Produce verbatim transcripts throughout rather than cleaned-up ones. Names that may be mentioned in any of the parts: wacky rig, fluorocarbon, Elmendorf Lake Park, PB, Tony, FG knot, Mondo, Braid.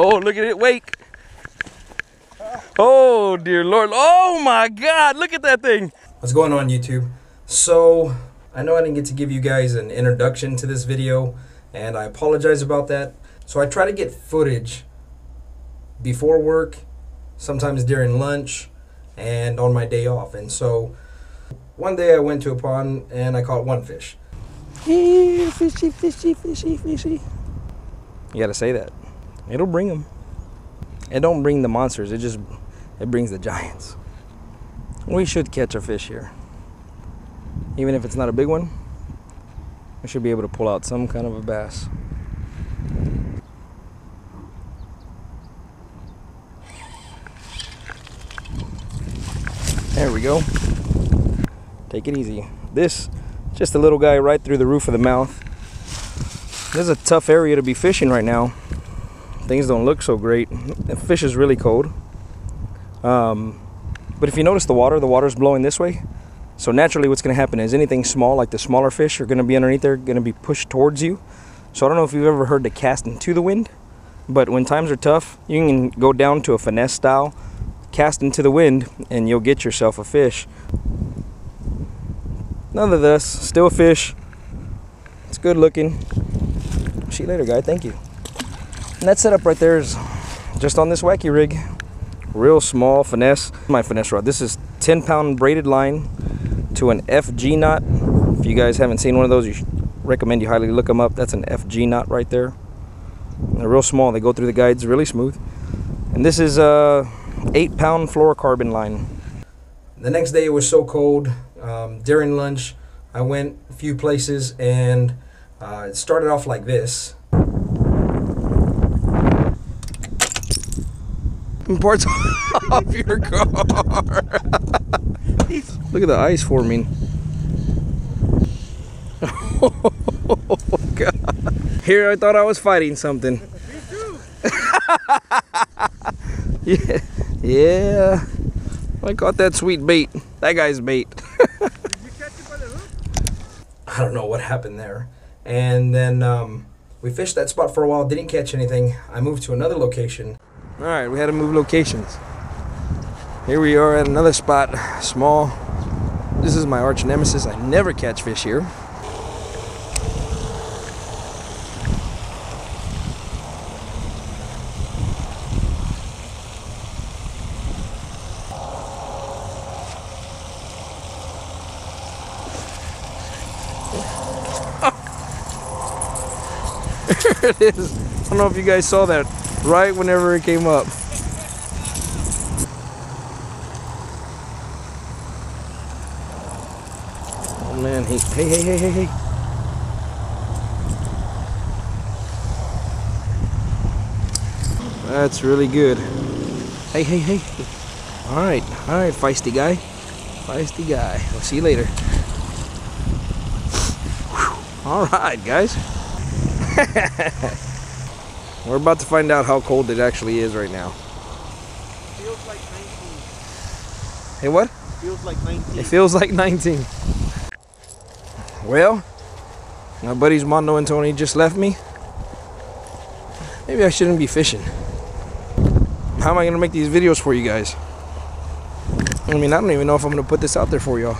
Oh, look at it wake. Oh, dear Lord. Oh, my God. Look at that thing. What's going on, YouTube? So, I know I didn't get to give you guys an introduction to this video, and I apologize about that. So, I try to get footage before work, sometimes during lunch, and on my day off. And so, one day I went to a pond, and I caught one fish. Eee, fishy, fishy, fishy, fishy. You gotta say that. It'll bring them. It don't bring the monsters, it just, it brings the giants. We should catch a fish here. Even if it's not a big one, we should be able to pull out some kind of a bass. There we go. Take it easy. This, just a little guy right through the roof of the mouth. This is a tough area to be fishing right now. Things don't look so great. The fish is really cold. Um, but if you notice the water, the water's blowing this way. So naturally what's gonna happen is anything small, like the smaller fish are gonna be underneath there, gonna be pushed towards you. So I don't know if you've ever heard the casting to the wind, but when times are tough, you can go down to a finesse style, casting to the wind, and you'll get yourself a fish. Nonetheless, still a fish. It's good looking. See you later, guy, thank you. And that setup right there is just on this wacky rig. Real small finesse. My finesse rod. This is ten pound braided line to an F G knot. If you guys haven't seen one of those, you recommend you highly look them up. That's an F G knot right there. And they're real small. They go through the guides really smooth. And this is a eight pound fluorocarbon line. The next day it was so cold. Um, during lunch, I went a few places and uh, it started off like this. Parts off your car. Look at the ice forming. Oh God. Here I thought I was fighting something. Me too. Yeah. Yeah. I caught that sweet bait. That guy's bait. Did you catch it by the hook? I don't know what happened there. And then um, we fished that spot for a while, didn't catch anything. I moved to another location. All right, we had to move locations. Here we are at another spot, small. This is my arch nemesis. I never catch fish here. Oh. There it is. I don't know if you guys saw that. Right whenever it came up. Oh man, hey, hey, hey, hey, hey, hey. That's really good. Hey, hey, hey. Alright, alright, feisty guy. Feisty guy. I'll see you later. Alright, guys. We're about to find out how cold it actually is right now. Feels like nineteen. Hey, what? Feels like nineteen. It feels like nineteen. Well, my buddies Mondo and Tony just left me. Maybe I shouldn't be fishing. How am I gonna make these videos for you guys? I mean, I don't even know if I'm gonna put this out there for y'all.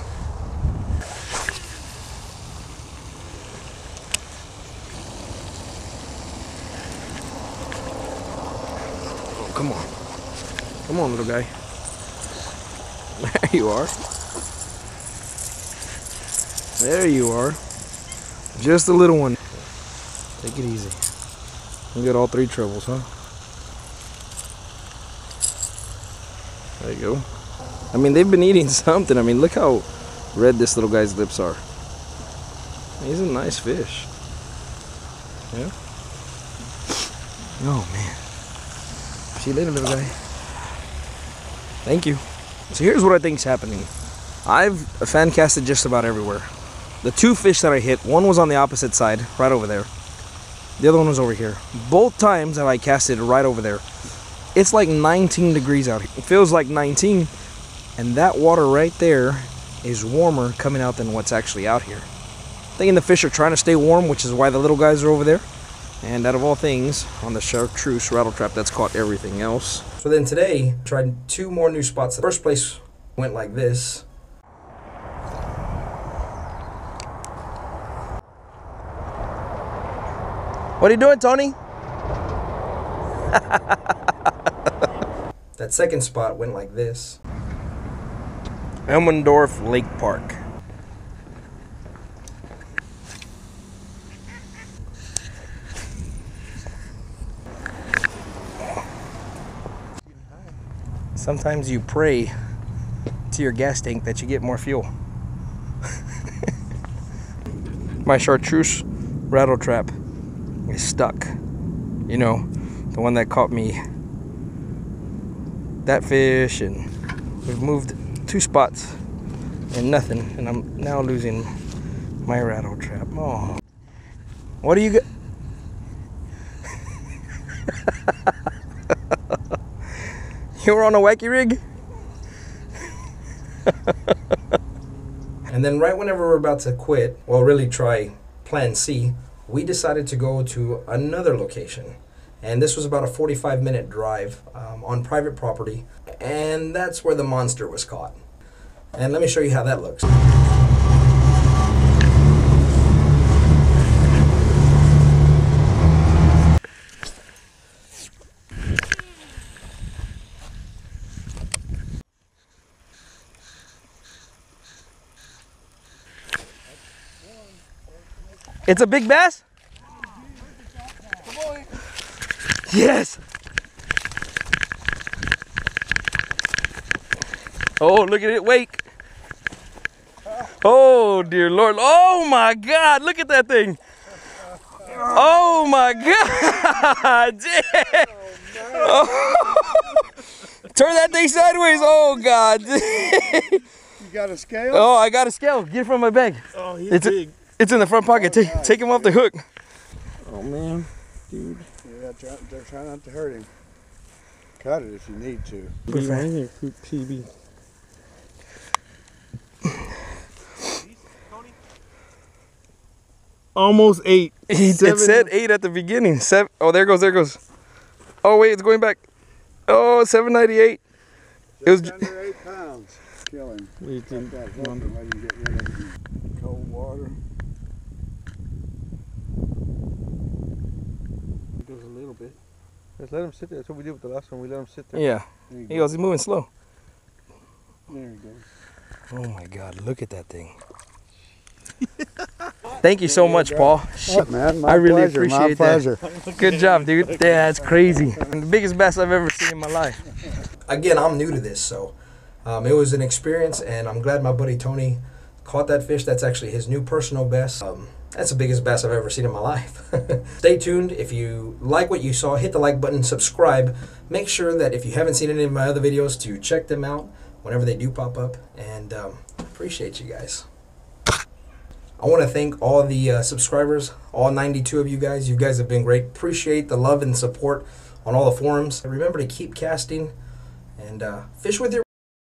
Come on. Come on, little guy. There you are. There you are. Just a little one. Take it easy. We got all three trebles, huh? There you go. I mean, they've been eating something. I mean, look how red this little guy's lips are. He's a nice fish. Yeah? Oh, man. See you later, little guy. Thank you. So here's what I think's happening. I've fan casted just about everywhere. The two fish that I hit, one was on the opposite side, right over there. The other one was over here. Both times have I casted right over there. It's like nineteen degrees out here. It feels like nineteen, and that water right there is warmer coming out than what's actually out here. I'm thinking the fish are trying to stay warm, which is why the little guys are over there. And out of all things, on the chartreuse rattle trap, that's caught everything else. So then today, tried two more new spots. The first place went like this. What are you doing, Tony? That second spot went like this. Elmendorf Lake Park. Sometimes you pray to your gas tank that you get more fuel. My chartreuse rattle trap is stuck. You know, the one that caught me that fish, and we've moved two spots and nothing, and I'm now losing my rattle trap. Oh, what do you got? You were on a wacky rig? And then right whenever we're about to quit, well, really try plan C, we decided to go to another location. And this was about a forty-five minute drive um, on private property. And that's where the monster was caught. And let me show you how that looks. It's a big bass? Yes! Oh, look at it wake. Oh, dear Lord. Oh, my God. Look at that thing. Oh, my God. Oh, turn that thing sideways. Oh, God. You got a scale? Oh, I got a scale. Get it from my bag. Oh, he's it's big. It's in the front pocket. Take, take him off the hook. Oh, man. Dude. Yeah, try, try not to hurt him. Cut it if you need to. Put it in there, P B. Almost eight. It, it said eight at the beginning. Seven. Oh, there goes, there goes. Oh, wait, it's going back. Oh, seven ninety-eight. It was under eight pounds. Kill him. We can get rid of him. Cold water. It goes a little bit. Just let him sit there. That's what we did with the last one. We let him sit there. Yeah. There he goes. He's moving slow. There he goes. Oh my God! Look at that thing. Thank you so there much, you Paul. Shit, man. My I really pleasure. appreciate my pleasure. that. Good job, dude. Yeah, that's crazy. The biggest bass I've ever seen in my life. Again, I'm new to this, so um, it was an experience, and I'm glad my buddy Tony caught that fish. That's actually his new personal best. Um, That's the biggest bass I've ever seen in my life. Stay tuned. If you like what you saw, hit the like button, subscribe. Make sure that if you haven't seen any of my other videos to check them out whenever they do pop up. And um, appreciate you guys. I want to thank all the uh, subscribers, all ninety-two of you guys. You guys have been great. Appreciate the love and support on all the forums. Remember to keep casting and uh, fish with your